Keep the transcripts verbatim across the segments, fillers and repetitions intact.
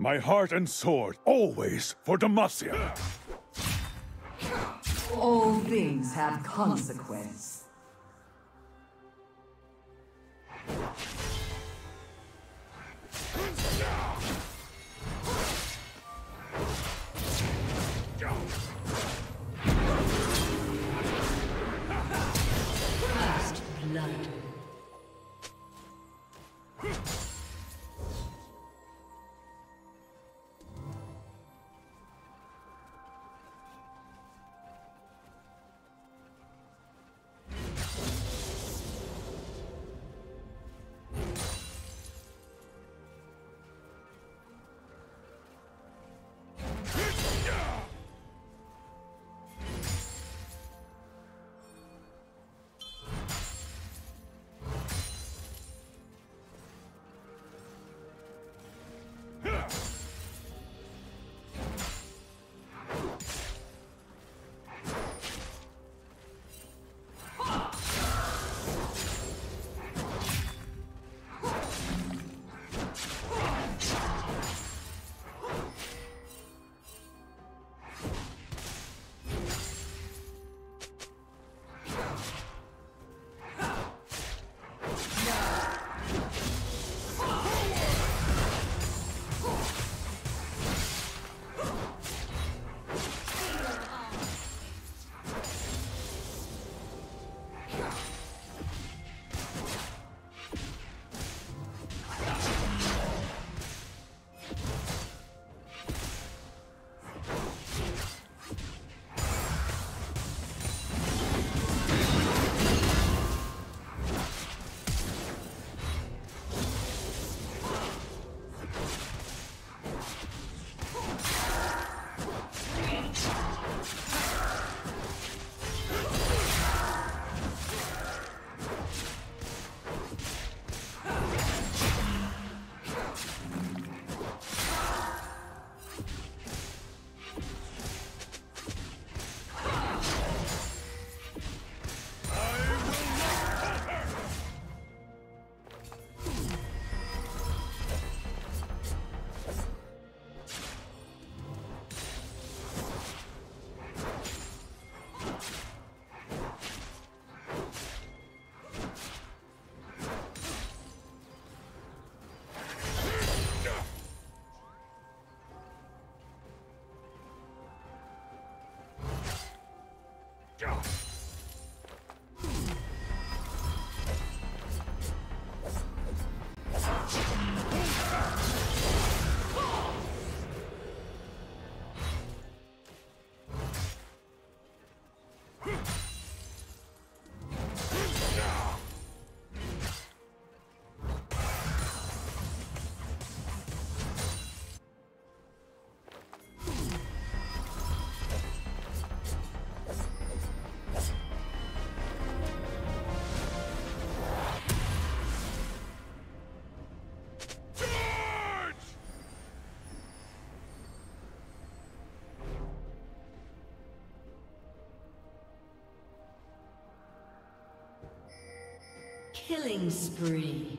My heart and sword, always for Demacia! All things have consequence. First blood. Killing spree.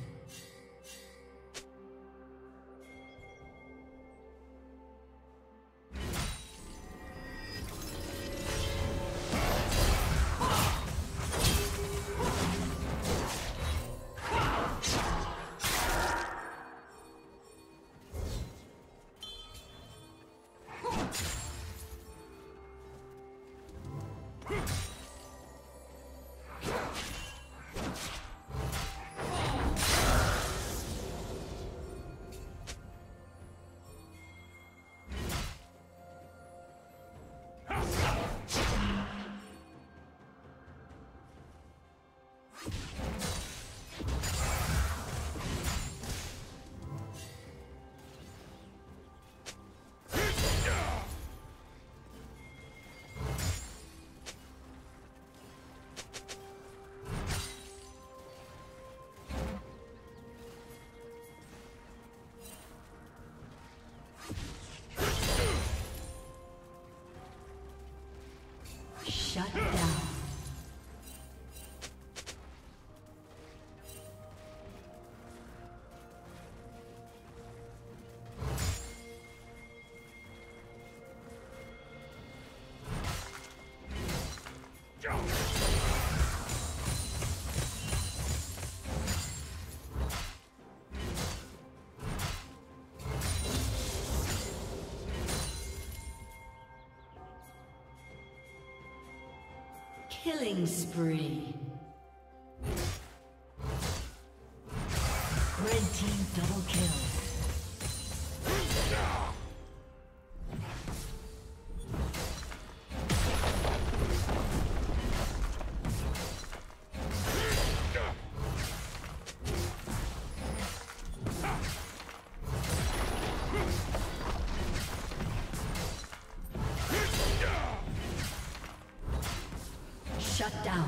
Shut down. Killing spree. Red team double kill. Shut down. Shut down.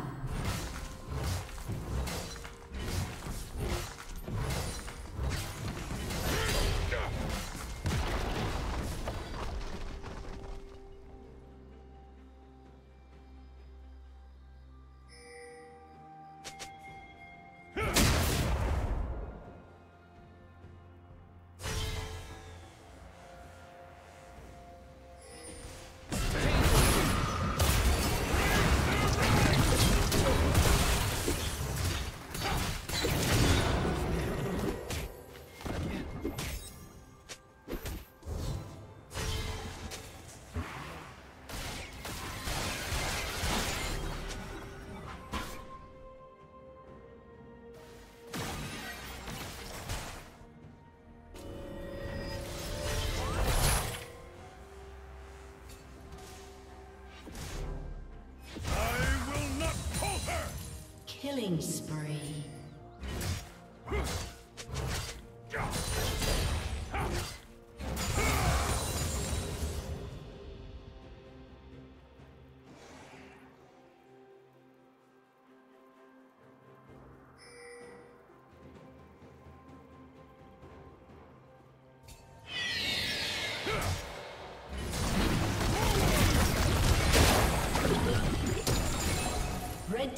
Killing spree. Red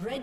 Red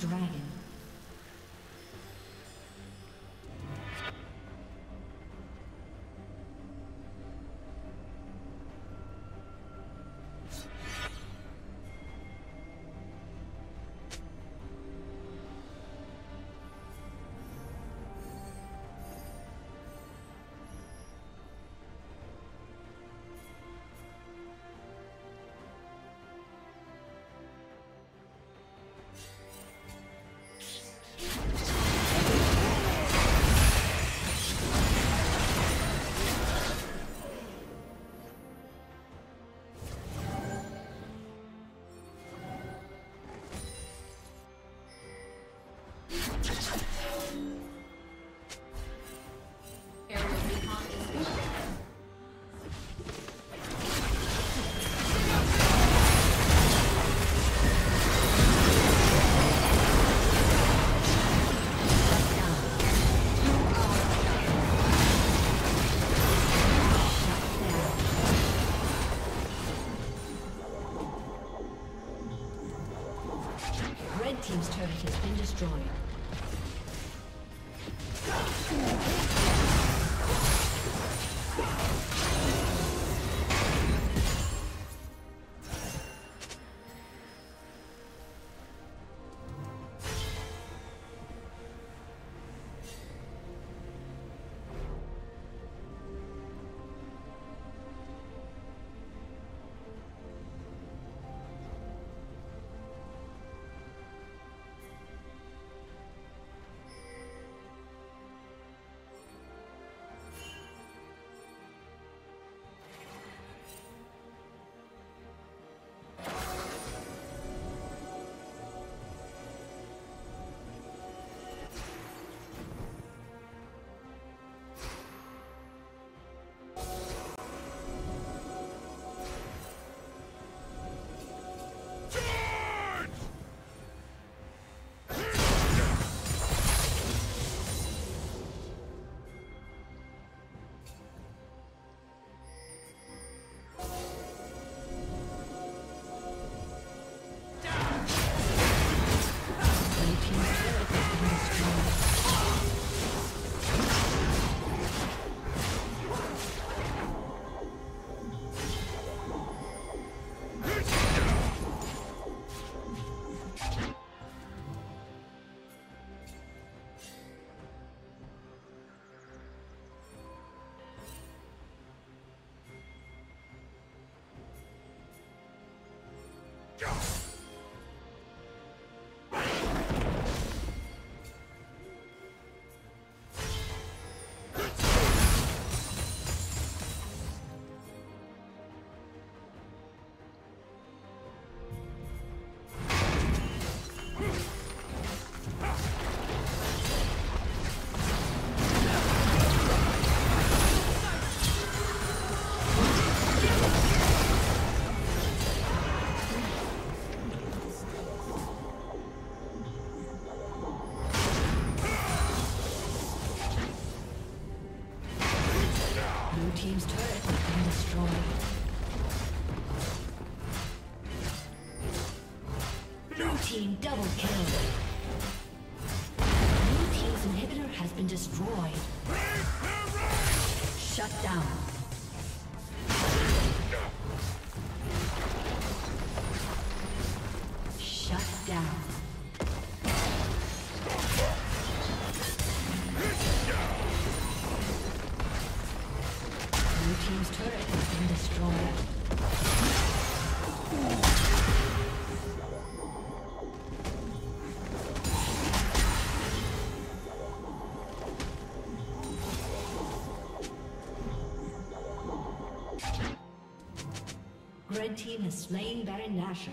dragon. Team's turret has been destroyed. Team double kill. Blue team's inhibitor has been destroyed. Shut down. Shut down. Blue team's turret has been destroyed. Red team has slain Baron Nashor.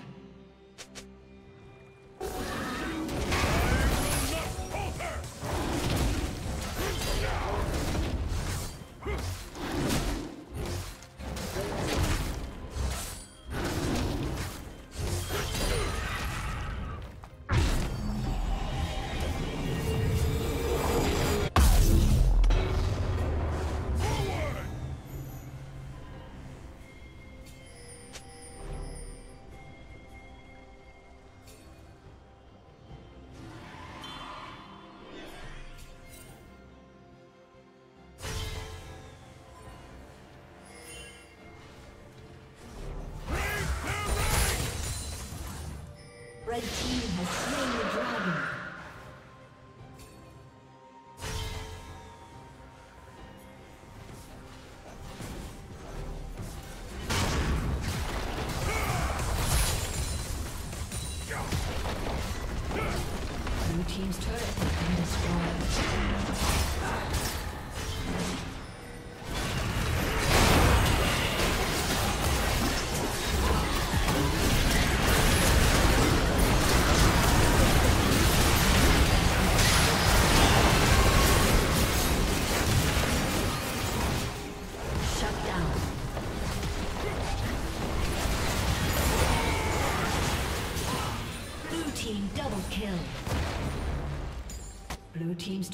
Double kill. Blue team's